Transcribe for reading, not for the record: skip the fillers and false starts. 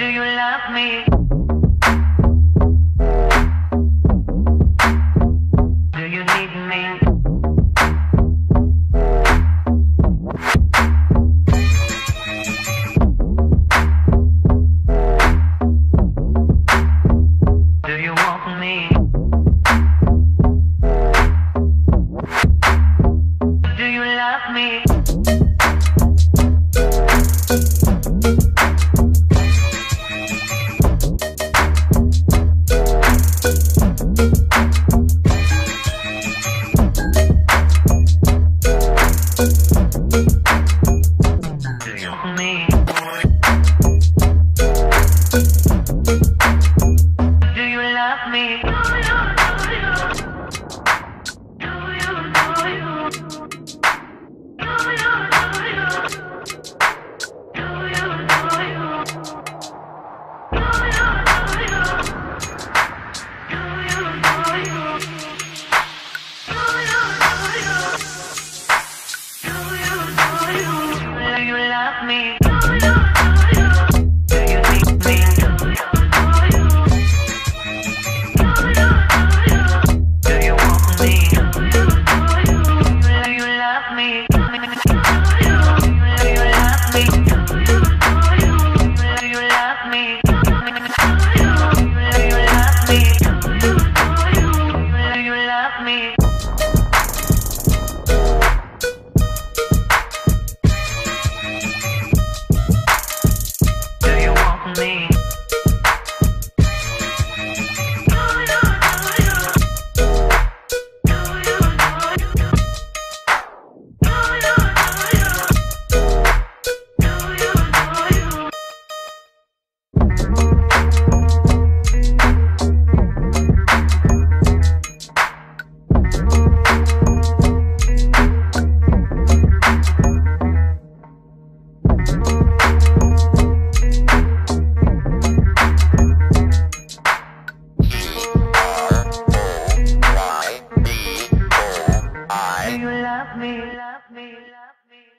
Do you love me? Do you need me? Do you want me? Do you love me? Do you love me?